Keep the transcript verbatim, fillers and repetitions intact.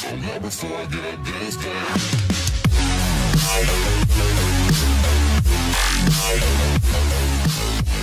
somewhere before I get this down.